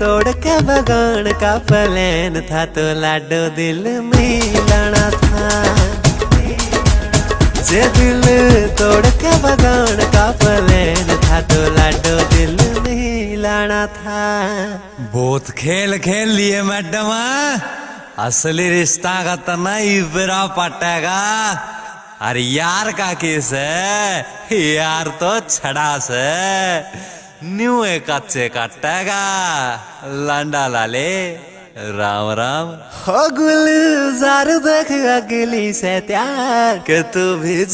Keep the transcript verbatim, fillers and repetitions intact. तोड़ के बगान का प्लान था तो लाडो दिल में लाना था। जे दिल तोड़ के बगान का प्लान था तो लाडो दिल में लाना था। बहुत खेल खेल लिए मैडम, असली रिश्ता का तना इबरा पटेगा। अरे यार का केस है, यार तो छड़ास है, न्यू एक अच्छे काटेगा लांडा लाले। राम राम हो गुलजार, देख अगली से त्यार के तू भी।